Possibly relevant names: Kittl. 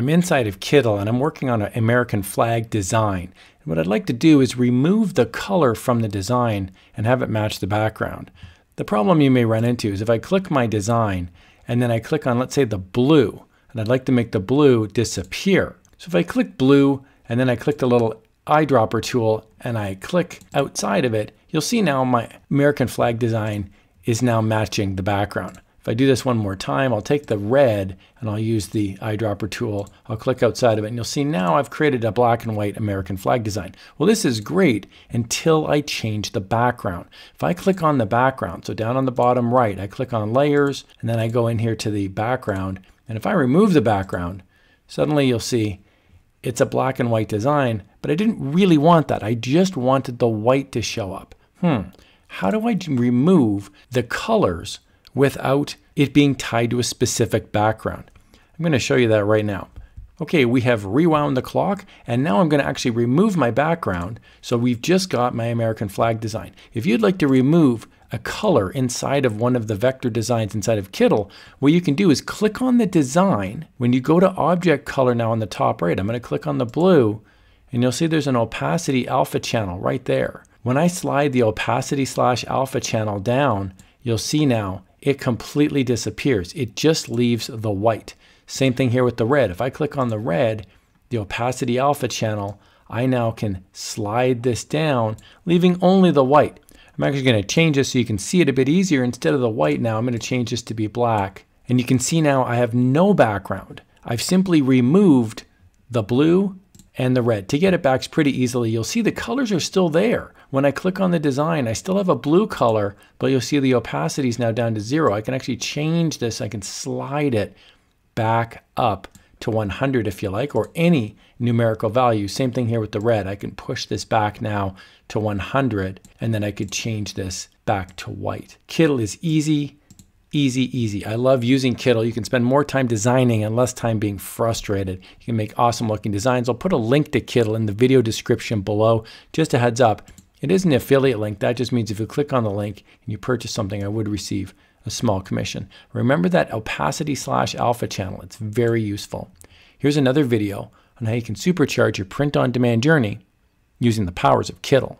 I'm inside of Kittl and I'm working on an American flag design. And what I'd like to do is remove the color from the design and have it match the background. The problem you may run into is if I click my design and then I click on, let's say, the blue, and I'd like to make the blue disappear. So if I click blue and then I click the little eyedropper tool and I click outside of it, you'll see now my American flag design is now matching the background. If I do this one more time, I'll take the red and I'll use the eyedropper tool. I'll click outside of it and you'll see now I've created a black and white American flag design. Well, this is great until I change the background. If I click on the background, so down on the bottom right, I click on layers and then I go in here to the background. And if I remove the background, suddenly you'll see it's a black and white design, but I didn't really want that. I just wanted the white to show up. How do I remove the colors without it being tied to a specific background? I'm going to show you that right now. Okay, we have rewound the clock and now I'm going to actually remove my background. So we've just got my American flag design. If you'd like to remove a color inside of one of the vector designs inside of Kittl, what you can do is click on the design. When you go to object color now on the top right, I'm going to click on the blue and you'll see there's an opacity alpha channel right there. When I slide the opacity slash alpha channel down, you'll see now it completely disappears. It just leaves the white. Same thing here with the red. If I click on the red, the opacity alpha channel, I now can slide this down, leaving only the white. I'm actually going to change this so you can see it a bit easier. Instead of the white now, I'm going to change this to be black. And you can see now I have no background. I've simply removed the blue and the red. To get it back is pretty easily. You'll see the colors are still there. When I click on the design, I still have a blue color, but you'll see the opacity is now down to 0. I can actually change this. I can slide it back up to 100 if you like, or any numerical value. Same thing here with the red. I can push this back now to 100, and then I could change this back to white. Kittl is easy. Easy, easy. I love using Kittl. You can spend more time designing and less time being frustrated. You can make awesome looking designs. I'll put a link to Kittl in the video description below. Just a heads up, it is an affiliate link. That just means if you click on the link and you purchase something, I would receive a small commission. Remember that opacity slash alpha channel. It's very useful. Here's another video on how you can supercharge your print-on-demand journey using the powers of Kittl.